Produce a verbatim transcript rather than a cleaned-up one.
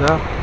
Yeah.